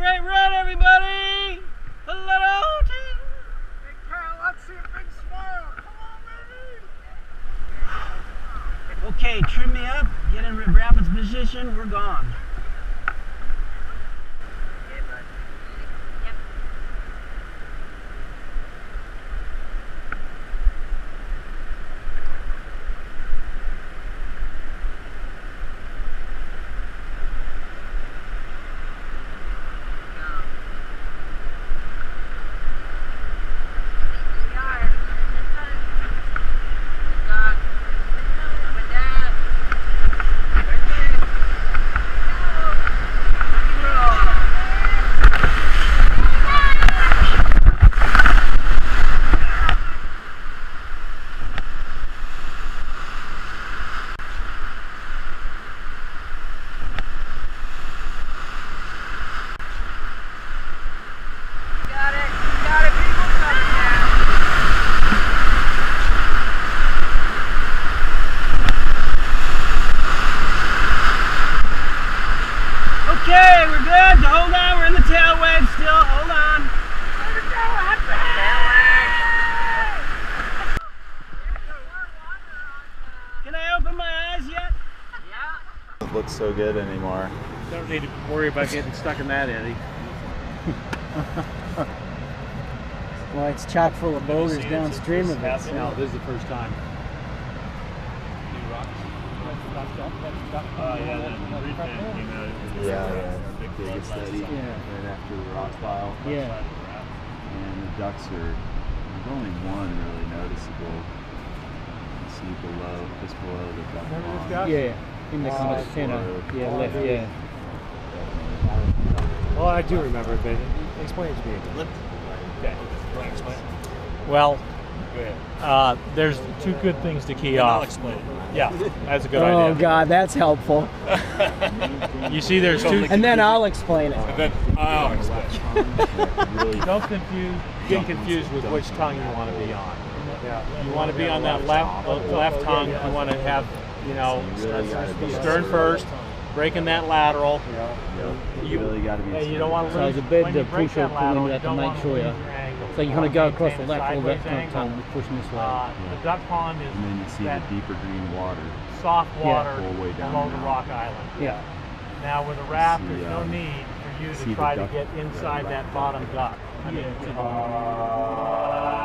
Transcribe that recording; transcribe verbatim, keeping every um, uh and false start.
great run, everybody! Hello, team! Big pal, let's see a big smile. Come on, baby! Okay, trim me up, get in Rapids position, we're gone. Look so good anymore. Don't need to worry about getting stuck in that eddy. Well, it's chock full of boulders downstream of it. So. No, this is the first time. New rocks. Uh, yeah, yeah, the biggest eddy. Right after the rock pile. Yeah. And the ducks are. There's only one really noticeable. You see below, just below the duck pond. Yeah. In the uh, center, yeah, left, yeah. Well, I do remember it, but explain it to me. Lift. Okay. Explain. Well, go ahead. Uh, there's two good things to key and off. I'll explain it. Yeah, that's a good oh, idea. Oh God, that's helpful. You see, there's two. And then I'll explain it. And then I'll explain it. Don't confuse. Get confused with which tongue you want to be on. Yeah. You want to be on that left, left tongue. You want to have. You know, so you really stern first, breaking that lateral. Yeah. Yeah. You, you really got to be. You don't want to lose. So there's a bit of push up pulling that to make sure. Yeah. So you're going to go across the lateral left tongue with pushing this way. Uh, yeah. The duck pond is. And then you see the deeper green water. Soft water below yeah. the rock island. Yeah. Now with a raft, there's no need for you to try to get inside that bottom duck. I mean,